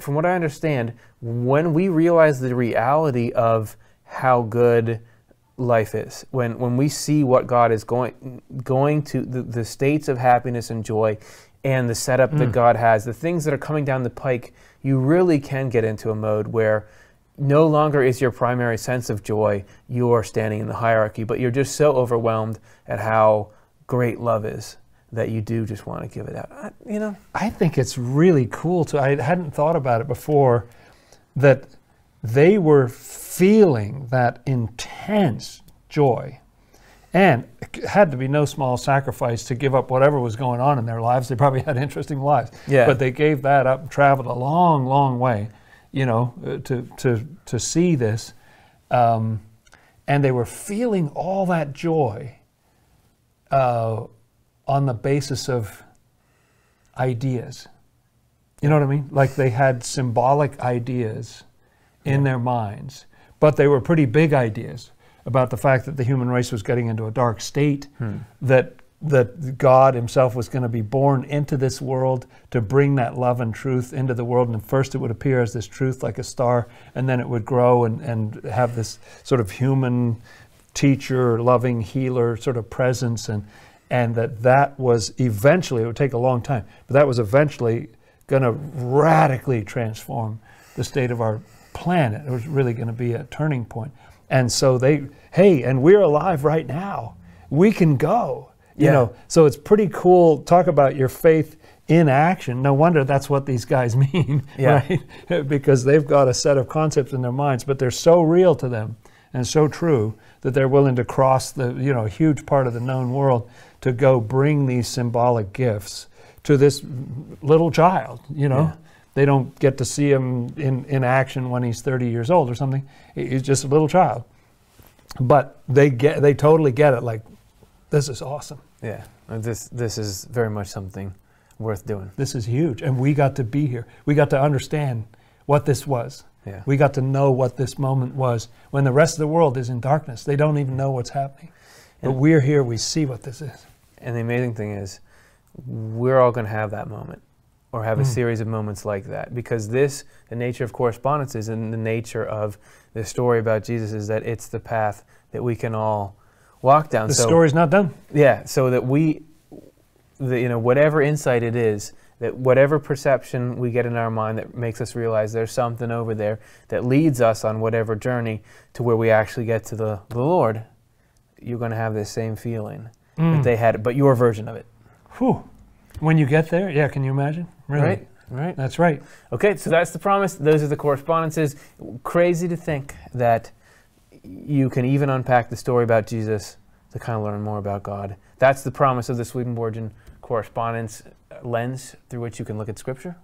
from what I understand, when we realize the reality of how good life is, when we see what God is going to, the states of happiness and joy, and the setup that God has, the things that are coming down the pike, you really can get into a mode where no longer is your primary sense of joy you're standing in the hierarchy, but you're just so overwhelmed at how great love is that you do just want to give it out. You know, I think it's really cool too. I hadn't thought about it before, that they were feeling that intense joy, and it had to be no small sacrifice to give up whatever was going on in their lives. They probably had interesting lives, yeah, but they gave that up and traveled a long, long way, you know, to see this, and they were feeling all that joy on the basis of ideas. You know what I mean? Like they had symbolic ideas in their minds, but they were pretty big ideas about the fact that the human race was getting into a dark state, that God himself was going to be born into this world to bring that love and truth into the world. And first it would appear as this truth like a star, and then it would grow and have this sort of human teacher, loving healer sort of presence, and that was eventually, it would take a long time, but that was eventually going to radically transform the state of our planet. It was really going to be a turning point. And so they, hey, and we're alive right now. We can go, you know. So it's pretty cool. Talk about your faith in action. No wonder that's what these guys mean, right? Because they've got a set of concepts in their minds, but they're so real to them and so true that they're willing to cross the, you know, huge part of the known world to go bring these symbolic gifts to this little child, you know. They don't get to see him in action when he's 30 years old or something. He's just a little child. But they totally get it. Like, this is awesome. Yeah, this is very much something worth doing. This is huge. And we got to be here. We got to understand what this was. Yeah. We got to know what this moment was when the rest of the world is in darkness. They don't even know what's happening. But we're here. We see what this is. And the amazing thing is, we're all going to have that moment, or have a series of moments like that, because the nature of correspondences and the nature of the story about Jesus is that it's the path that we can all walk down. The story's not done. Yeah, so that you know, whatever insight it is, that whatever perception we get in our mind that makes us realize there's something over there that leads us on whatever journey to where we actually get to the Lord, you're going to have this same feeling that they had, but your version of it. Whew. When you get there, yeah, can you imagine? Really? Right. That's right. Okay, so that's the promise. Those are the correspondences. Crazy to think that you can even unpack the story about Jesus to kind of learn more about God. That's the promise of the Swedenborgian correspondence lens through which you can look at Scripture.